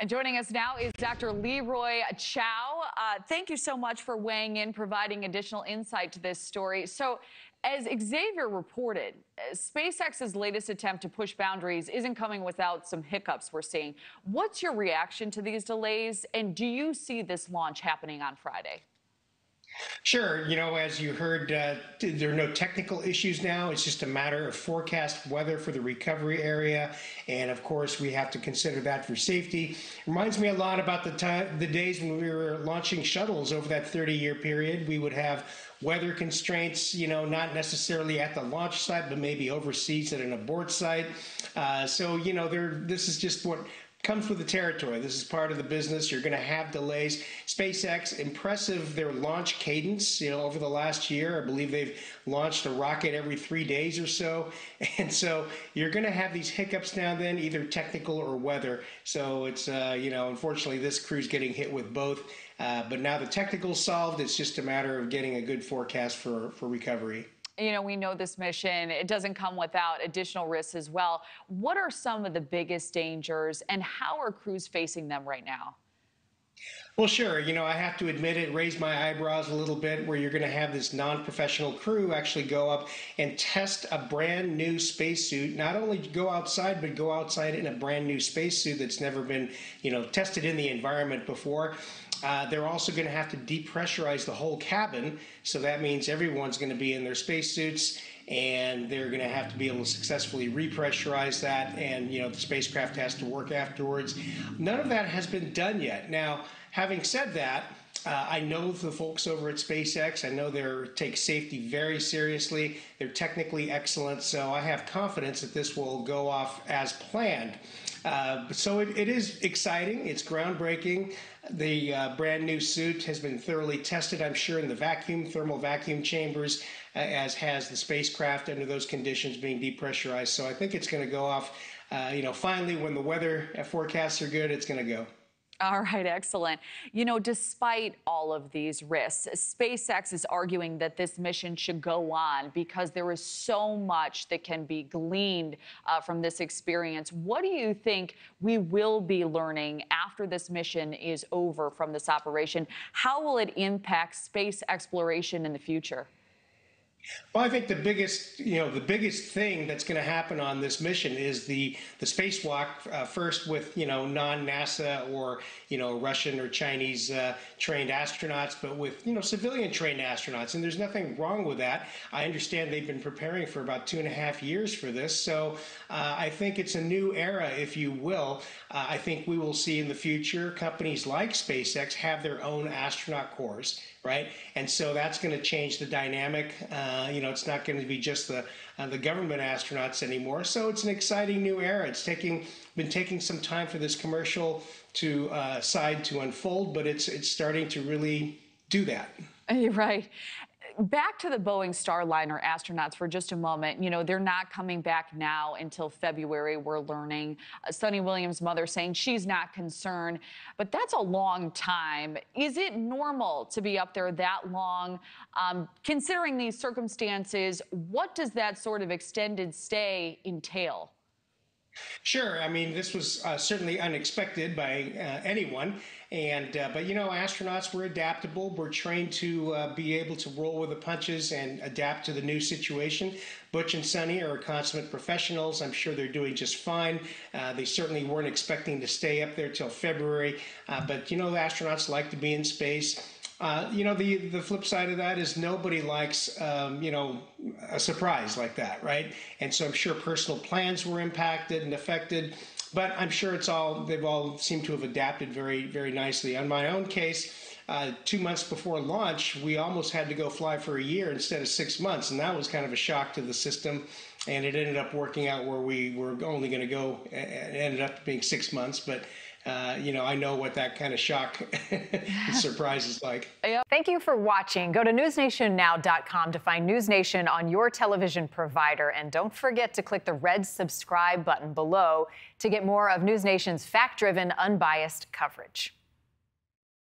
And joining us now is Dr. Leroy Chiao. Thank you so much for weighing in, providing additional insight to this story. So, as Xavier reported, SpaceX's latest attempt to push boundaries isn't coming without some hiccups we're seeing. What's your reaction to these delays, and do you see this launch happening on Friday? Sure. You know, as you heard, there are no technical issues now. It's just a matter of forecast weather for the recovery area. And of course, we have to consider that for safety. Reminds me a lot about the days when we were launching shuttles over that 30-year period. We would have weather constraints, you know, not necessarily at the launch site, but maybe overseas at an abort site. So, you know, this is just what comes with the territory. This is part of the business. You're going to have delays. SpaceX, impressive their launch cadence. You know, over the last year, I believe they've launched a rocket every 3 days or so. And so you're going to have these hiccups now and then, either technical or weather. So it's, you know, unfortunately, this crew's getting hit with both. But now the technical's solved. It's just a matter of getting a good forecast for recovery. You know, we know this mission, it doesn't come without additional risks as well. What are some of the biggest dangers, and how are crews facing them right now? Well, sure. You know, I have to admit it raised my eyebrows a little bit, where you're going to have this non-professional crew actually go up and test a brand new spacesuit. Not only go outside, but go outside in a brand new spacesuit that's never been, you know, tested in the environment before. They're also going to have to depressurize the whole cabin, so that means everyone's going to be in their spacesuits, and they're going to have to be able to successfully repressurize that, and, you know, the spacecraft has to work afterwards. None of that has been done yet. Now, having said that, I know the folks over at SpaceX. I know they take safety very seriously. They're technically excellent, so I have confidence that this will go off as planned. So it is exciting. It's groundbreaking. The brand new suit has been thoroughly tested, I'm sure, in the thermal vacuum chambers, as has the spacecraft under those conditions being depressurized. So I think it's going to go off, you know, finally when the weather forecasts are good, it's going to go. All right, excellent. You know, despite all of these risks, SpaceX is arguing that this mission should go on because there is so much that can be gleaned from this experience. What do you think we will be learning after this mission is over from this operation? How will it impact space exploration in the future? Well, I think the biggest thing that's going to happen on this mission is the spacewalk, first with, you know, non-NASA or, you know, Russian or Chinese trained astronauts, but with, you know, civilian trained astronauts. And there's nothing wrong with that. I understand they've been preparing for about 2.5 years for this. So I think it's a new era, if you will. I think we will see in the future companies like SpaceX have their own astronaut corps. Right? And so that's going to change the dynamic. You know, it's not going to be just the government astronauts anymore. So it's an exciting new era. It's been taking some time for this commercial side to unfold, but it's starting to really do that. You're right. Back to the Boeing Starliner astronauts for just a moment. You know, they're not coming back now until February, we're learning. Sonny Williams' mother saying she's not concerned, but that's a long time. Is it normal to be up there that long? Considering these circumstances, what does that sort of extended stay entail? Sure. I mean, this was certainly unexpected by anyone. And but, you know, astronauts, we're adaptable. We're trained to be able to roll with the punches and adapt to the new situation. Butch and Sonny are consummate professionals. I'm sure they're doing just fine. They certainly weren't expecting to stay up there till February. But, you know, astronauts like to be in space. You know, the flip side of that is nobody likes, you know, a surprise like that, right? And so I'm sure personal plans were impacted and affected, but I'm sure they've all seemed to have adapted very, very nicely. On my own case, 2 months before launch, we almost had to go fly for a year instead of 6 months, and that was kind of a shock to the system. And it ended up working out where we were only going to go, it ended up being 6 months, but you know, I know what that kind of shock and surprise is like. Thank you for watching. Go to newsnationnow.com to find News Nation on your television provider. And don't forget to click the red subscribe button below to get more of News Nation's fact-driven, unbiased coverage.